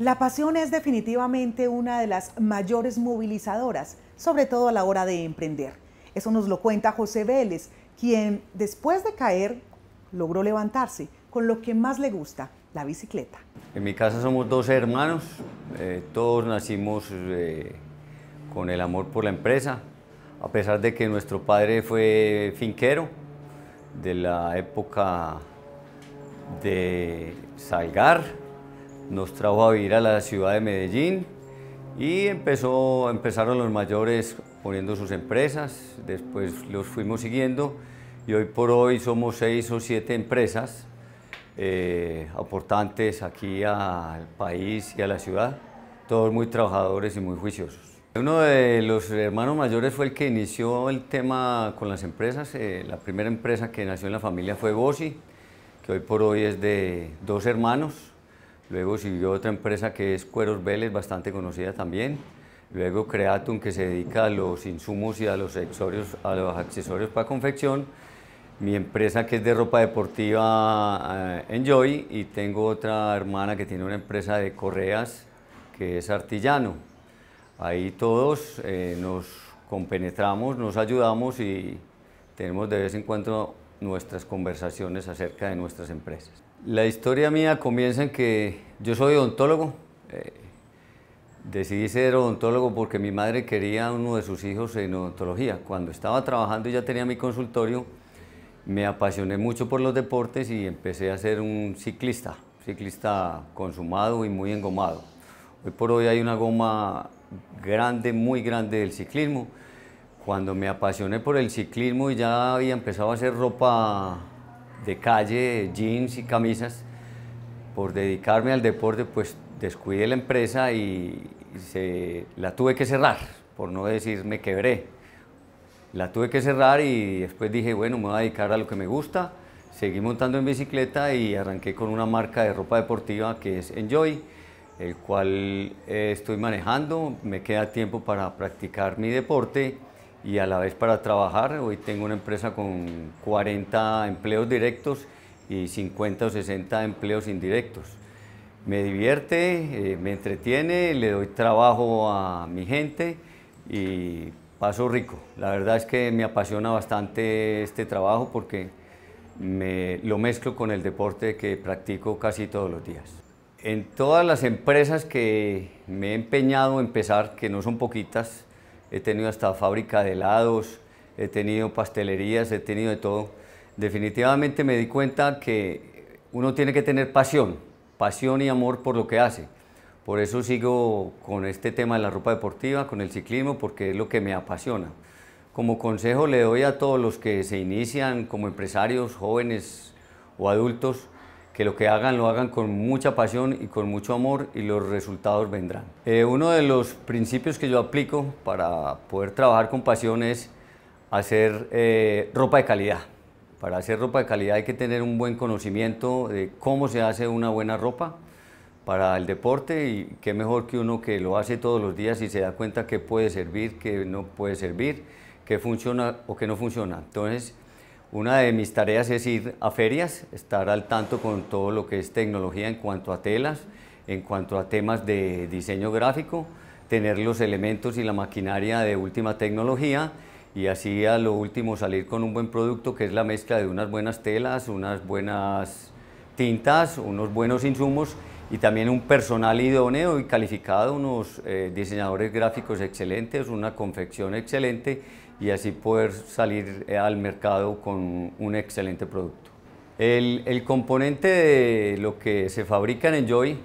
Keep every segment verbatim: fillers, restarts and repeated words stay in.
La pasión es definitivamente una de las mayores movilizadoras, sobre todo a la hora de emprender. Eso nos lo cuenta José Vélez, quien después de caer logró levantarse con lo que más le gusta, la bicicleta. En mi casa somos doce hermanos, eh, todos nacimos eh, con el amor por la empresa, a pesar de que nuestro padre fue finquero de la época de Salgar, nos trajo a vivir a la ciudad de Medellín y empezó, empezaron los mayores poniendo sus empresas, después los fuimos siguiendo y hoy por hoy somos seis o siete empresas eh, aportantes aquí al país y a la ciudad, todos muy trabajadores y muy juiciosos. Uno de los hermanos mayores fue el que inició el tema con las empresas. Eh, la primera empresa que nació en la familia fue Bossi, que hoy por hoy es de dos hermanos. Luego siguió otra empresa que es Cueros Vélez, bastante conocida también. Luego Creatum, que se dedica a los insumos y a los accesorios, a los accesorios para confección. Mi empresa que es de ropa deportiva, eh, Enjoy, y tengo otra hermana que tiene una empresa de correas que es Artillano. Ahí todos eh, nos compenetramos, nos ayudamos y tenemos de vez en cuando nuestras conversaciones acerca de nuestras empresas. La historia mía comienza en que yo soy odontólogo. Eh, Decidí ser odontólogo porque mi madre quería a uno de sus hijos en odontología. Cuando estaba trabajando y ya tenía mi consultorio, me apasioné mucho por los deportes y empecé a ser un ciclista, ciclista consumado y muy engomado. Hoy por hoy hay una goma grande, muy grande del ciclismo. Cuando me apasioné por el ciclismo y ya había empezado a hacer ropa de calle, jeans y camisas, por dedicarme al deporte, pues descuidé la empresa y se, la tuve que cerrar, por no decir me quebré. La tuve que cerrar y después dije, bueno, me voy a dedicar a lo que me gusta. Seguí montando en bicicleta y arranqué con una marca de ropa deportiva que es Enjoy, el cual estoy manejando. Me queda tiempo para practicar mi deporte y a la vez para trabajar. Hoy tengo una empresa con cuarenta empleos directos y cincuenta o sesenta empleos indirectos. Me divierte, eh, me entretiene, le doy trabajo a mi gente y paso rico. La verdad es que me apasiona bastante este trabajo porque me, lo mezclo con el deporte que practico casi todos los días. En todas las empresas que me he empeñado a empezar, que no son poquitas, he tenido hasta fábrica de helados, he tenido pastelerías, he tenido de todo. Definitivamente me di cuenta que uno tiene que tener pasión. pasión y amor por lo que hace. Por eso sigo con este tema de la ropa deportiva, con el ciclismo, porque es lo que me apasiona. Como consejo le doy a todos los que se inician como empresarios, jóvenes o adultos, que lo que hagan, lo hagan con mucha pasión y con mucho amor y los resultados vendrán. Eh, uno de los principios que yo aplico para poder trabajar con pasión es hacer eh, ropa de calidad. Para hacer ropa de calidad hay que tener un buen conocimiento de cómo se hace una buena ropa para el deporte y qué mejor que uno que lo hace todos los días y se da cuenta qué puede servir, qué no puede servir, qué funciona o qué no funciona. Entonces, una de mis tareas es ir a ferias, estar al tanto con todo lo que es tecnología en cuanto a telas, en cuanto a temas de diseño gráfico, tener los elementos y la maquinaria de última tecnología, y así a lo último salir con un buen producto que es la mezcla de unas buenas telas, unas buenas tintas, unos buenos insumos y también un personal idóneo y calificado, unos eh, diseñadores gráficos excelentes, una confección excelente y así poder salir eh, al mercado con un excelente producto. El, el componente de lo que se fabrica en Enjoy,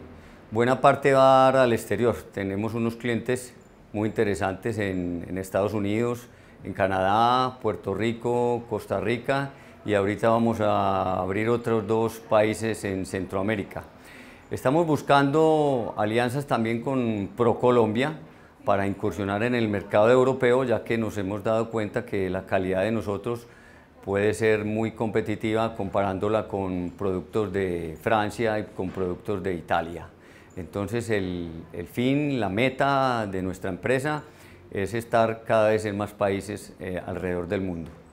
buena parte va al exterior. Tenemos unos clientes muy interesantes en, en Estados Unidos, en Canadá, Puerto Rico, Costa Rica y ahorita vamos a abrir otros dos países en Centroamérica. Estamos buscando alianzas también con ProColombia para incursionar en el mercado europeo, ya que nos hemos dado cuenta que la calidad de nosotros puede ser muy competitiva comparándola con productos de Francia y con productos de Italia. Entonces el, el fin, la meta de nuestra empresa es estar cada vez en más países eh, alrededor del mundo.